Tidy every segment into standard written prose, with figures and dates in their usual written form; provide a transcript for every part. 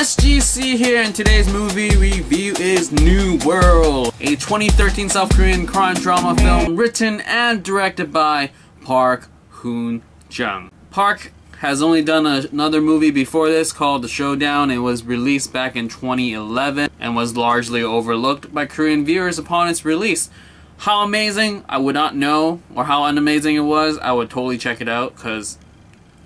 It's GC here, and today's movie review is New World, a 2013 South Korean crime drama film written and directed by Park Hoon-jung. Park has only done another movie before this called The Showdown. It was released back in 2011 and was largely overlooked by Korean viewers upon its release. How amazing, I would not know, or how unamazing it was, I would totally check it out because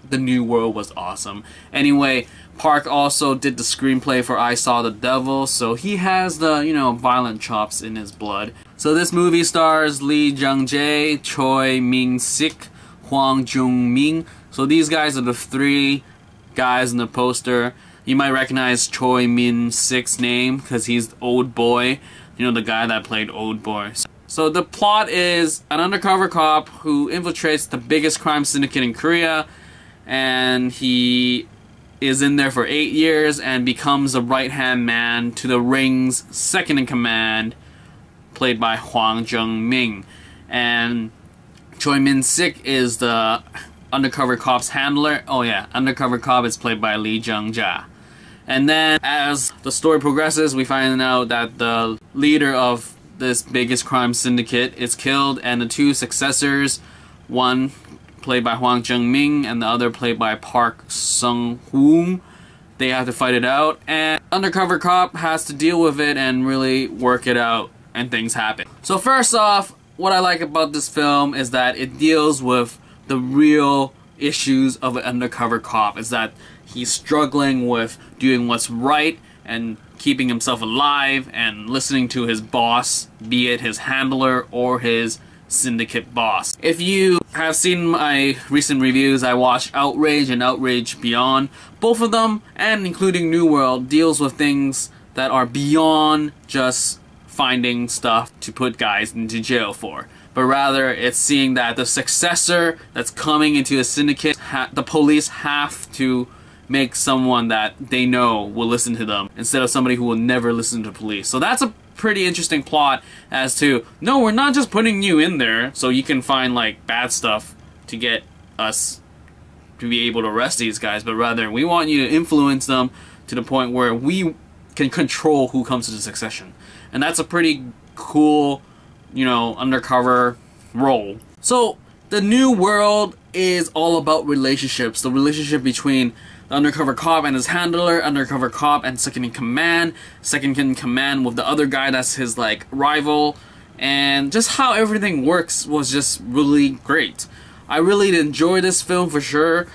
The New World was awesome. Anyway, Park also did the screenplay for I Saw the Devil, so he has the, you know, violent chops in his blood. So this movie stars Lee Jung-jae, Choi Min-sik, Hwang Jung-min. So these guys are the three guys in the poster. You might recognize Choi Min-sik's name because he's Old Boy, you know, the guy that played Old Boy. So the plot is an undercover cop who infiltrates the biggest crime syndicate in Korea, and he is in there for 8 years and becomes a right-hand man to the ring's second-in-command, played by Hwang Jung-min. And Choi Min-sik is the undercover cop's handler. Oh yeah, undercover cop is played by Lee Jung-jae. And then as the story progresses, we find out that the leader of this biggest crime syndicate is killed, and the two successors, one played by Hwang Jung-min and the other played by Park Sung-woong, they have to fight it out, and undercover cop has to deal with it and really work it out, and things happen. So first off, what I like about this film is that it deals with the real issues of an undercover cop, is that he's struggling with doing what's right and keeping himself alive and listening to his boss, be it his handler or his syndicate boss. If you have seen my recent reviews, I watched Outrage and Outrage Beyond. Both of them, and including New World, deals with things that are beyond just finding stuff to put guys into jail for. But rather, it's seeing that the successor that's coming into a syndicate, the police have to make someone that they know will listen to them instead of somebody who will never listen to police. So that's a pretty interesting plot as to, no, we're not just putting you in there so you can find like bad stuff to get us to be able to arrest these guys, but rather we want you to influence them to the point where we can control who comes to the succession. And that's a pretty cool, you know, undercover role. So The New World is all about relationships, the relationship between the undercover cop and his handler, undercover cop and second in command with the other guy that's his like rival, and just how everything works was just really great. I really enjoyed this film for sure.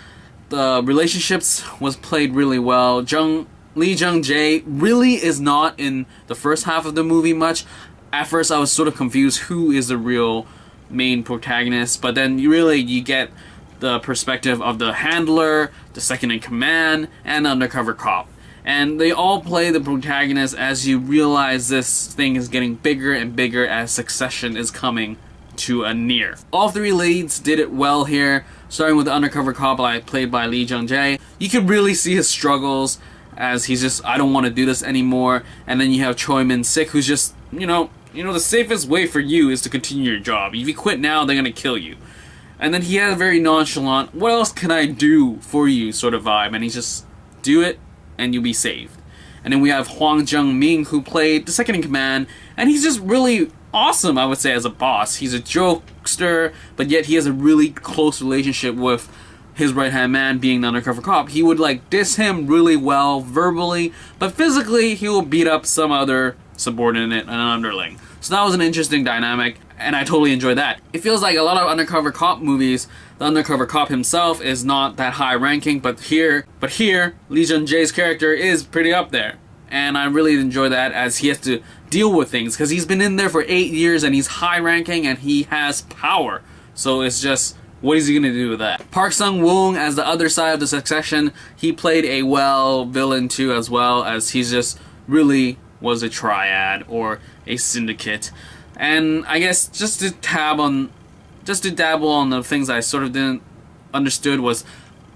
The relationships was played really well. Lee Jung-jae really is not in the first half of the movie much. At first I was sort of confused who is the real main protagonist, but then you get the perspective of the handler, the second-in-command, and undercover cop. And they all play the protagonist as you realize this thing is getting bigger and bigger as succession is coming to a near. All three leads did it well here, starting with the undercover cop played by Lee Jung-jae. You could really see his struggles as he's just, I don't want to do this anymore. And then you have Choi Min-sik, who's just, you know, the safest way for you is to continue your job. If you quit now, they're going to kill you. And then he had a very nonchalant, what else can I do for you sort of vibe, and he's just, do it and you'll be saved. And then we have Hwang Jung-min, who played the second-in-command, and he's just really awesome, I would say, as a boss. He's a jokester, but yet he has a really close relationship with his right-hand man, being the undercover cop. He would like diss him really well verbally, but physically he will beat up some other subordinate and underling. So that was an interesting dynamic, and I totally enjoyed that. It feels like a lot of undercover cop movies, the undercover cop himself is not that high ranking, but here, Lee Jung-jae's character is pretty up there. And I really enjoy that as he has to deal with things, because he's been in there for 8 years and he's high ranking and he has power. So it's just, what is he going to do with that? Park Sung-woong as the other side of the succession, he played a villain too, as well as he's just really was a triad or a syndicate. And I guess just to dabble on the things I sort of didn't understood was,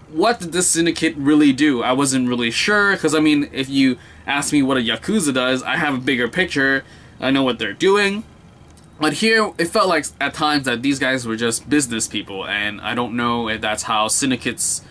what did this syndicate really do? I wasn't really sure, because I mean, if you ask me what a Yakuza does, I have a bigger picture, I know what they're doing. But here, it felt like at times that these guys were just business people, and I don't know if that's how syndicates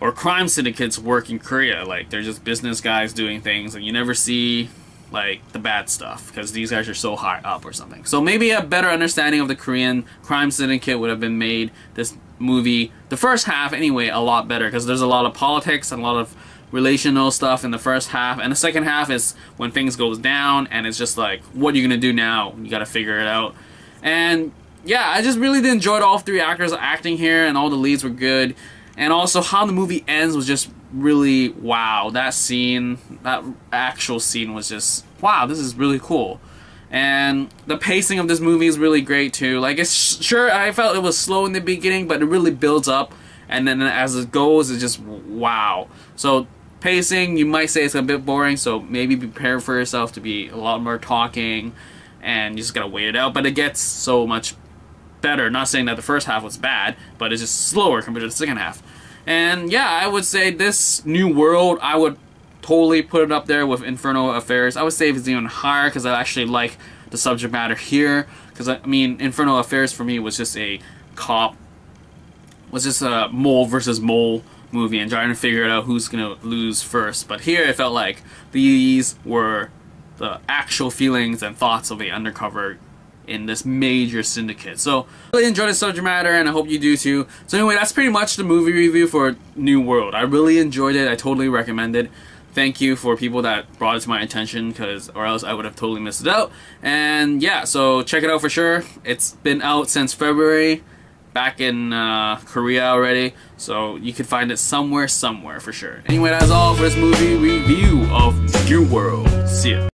or crime syndicates work in Korea. Like, they're just business guys doing things, and you never see, like, the bad stuff, because these guys are so high up or something. So maybe a better understanding of the Korean crime syndicate would have been made this movie, the first half anyway, a lot better, because there's a lot of politics and a lot of relational stuff in the first half, and the second half is when things goes down, and it's just like, what are you gonna do now? You gotta figure it out. And yeah, I just really enjoyed all three actors acting here, and all the leads were good. And also how the movie ends was just really wow. That scene, that actual scene was just, wow, this is really cool. And the pacing of this movie is really great too. Like, it's sure, I felt it was slow in the beginning, but it really builds up. And then as it goes, it's just wow. So pacing, you might say it's a bit boring, so maybe prepare for yourself to be a lot more talking. And you just gotta wait it out. But it gets so much better. Not saying that the first half was bad, but it's just slower compared to the second half. And yeah, I would say this New World, I would totally put it up there with Infernal Affairs. I would say it's even higher, because I actually like the subject matter here. Because I mean, Infernal Affairs for me was just a cop, was just a mole versus mole movie, and trying to figure out who's gonna lose first. But here, it felt like these were the actual feelings and thoughts of the undercover in this major syndicate. So really enjoyed the subject matter, and I hope you do too. So anyway, that's pretty much the movie review for New World. I really enjoyed it. I totally recommend it. Thank you for people that brought it to my attention, because or else I would have totally missed it out. And yeah, so check it out for sure. It's been out since February, back in Korea already, so you can find it somewhere for sure. Anyway, that's all for this movie review of New World. See ya.